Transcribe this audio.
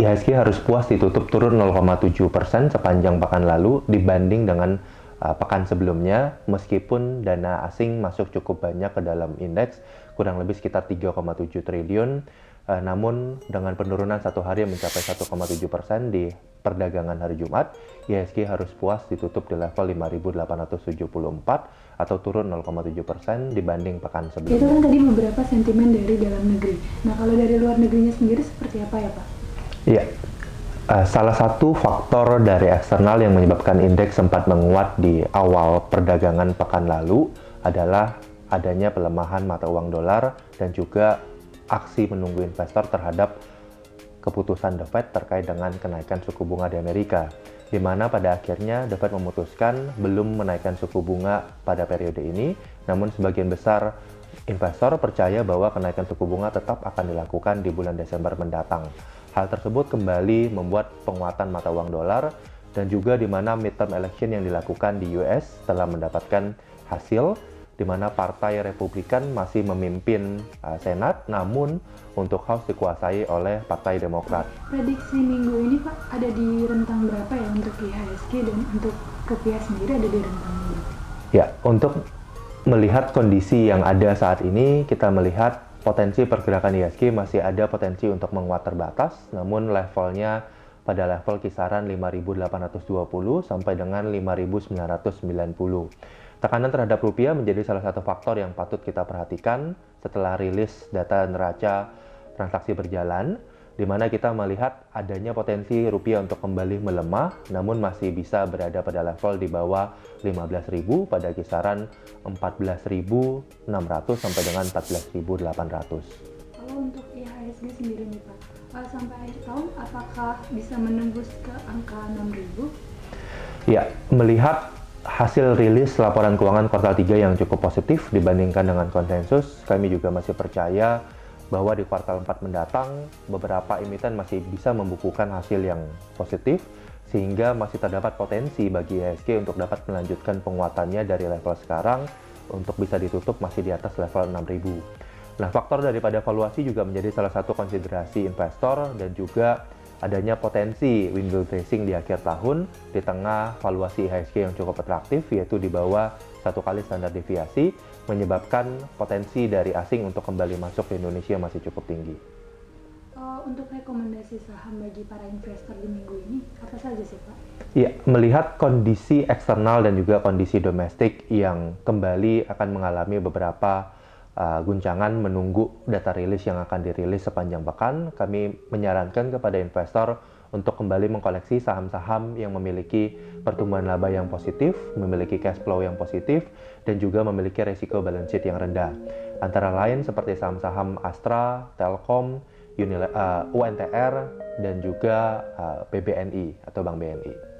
IHSG harus puas ditutup turun 0,7% sepanjang pekan lalu dibanding dengan pekan sebelumnya, meskipun dana asing masuk cukup banyak ke dalam indeks, kurang lebih sekitar 3,7 triliun. Namun dengan penurunan satu hari mencapai 1,7% di perdagangan hari Jumat, IHSG harus puas ditutup di level 5.874 atau turun 0,7% dibanding pekan sebelumnya. Itu kan tadi beberapa sentimen dari dalam negeri. Nah, kalau dari luar negerinya sendiri seperti apa ya, Pak? Ya, salah satu faktor dari eksternal yang menyebabkan indeks sempat menguat di awal perdagangan pekan lalu adalah adanya pelemahan mata uang dolar dan juga aksi menunggu investor terhadap keputusan The Fed terkait dengan kenaikan suku bunga di Amerika, di mana pada akhirnya The Fed memutuskan belum menaikkan suku bunga pada periode ini, namun sebagian besar investor percaya bahwa kenaikan suku bunga tetap akan dilakukan di bulan Desember mendatang. Hal tersebut kembali membuat penguatan mata uang dolar dan juga di mana midterm election yang dilakukan di US telah mendapatkan hasil, di mana Partai Republikan masih memimpin Senat, namun untuk House dikuasai oleh Partai Demokrat. Prediksi minggu ini Pak ada di rentang berapa ya untuk IHSG dan untuk rupiah sendiri ada di rentang berapa? Ya, untuk melihat kondisi yang ada saat ini, kita melihat potensi pergerakan IHSG masih ada potensi untuk menguat terbatas, namun levelnya pada level kisaran 5.820 sampai dengan 5.990. Tekanan terhadap rupiah menjadi salah satu faktor yang patut kita perhatikan setelah rilis data neraca transaksi berjalan, di mana kita melihat adanya potensi rupiah untuk kembali melemah, namun masih bisa berada pada level di bawah 15.000 pada kisaran 14.600 sampai dengan 14.800. Kalau untuk IHSG sendiri nih Pak, sampai akhir tahun apakah bisa menembus ke angka 6.000? Ya, melihat hasil rilis laporan keuangan kuartal 3 yang cukup positif dibandingkan dengan konsensus, kami juga masih percaya bahwa di kuartal 4 mendatang, beberapa emiten masih bisa membukukan hasil yang positif, sehingga masih terdapat potensi bagi IHSG untuk dapat melanjutkan penguatannya dari level sekarang untuk bisa ditutup masih di atas level 6.000. Nah, faktor daripada valuasi juga menjadi salah satu konsiderasi investor dan juga adanya potensi window dressing di akhir tahun di tengah valuasi IHSG yang cukup atraktif, yaitu di bawah 1 kali standar deviasi, menyebabkan potensi dari asing untuk kembali masuk ke Indonesia masih cukup tinggi. Untuk rekomendasi saham bagi para investor di minggu ini, apa saja sih Pak? Ya, melihat kondisi eksternal dan juga kondisi domestik yang kembali akan mengalami beberapa guncangan menunggu data rilis yang akan dirilis sepanjang pekan, kami menyarankan kepada investor untuk kembali mengkoleksi saham-saham yang memiliki pertumbuhan laba yang positif, memiliki cash flow yang positif, dan juga memiliki risiko balance sheet yang rendah. Antara lain seperti saham-saham Astra, Telkom, UNTR, dan juga BBNI atau Bank BNI.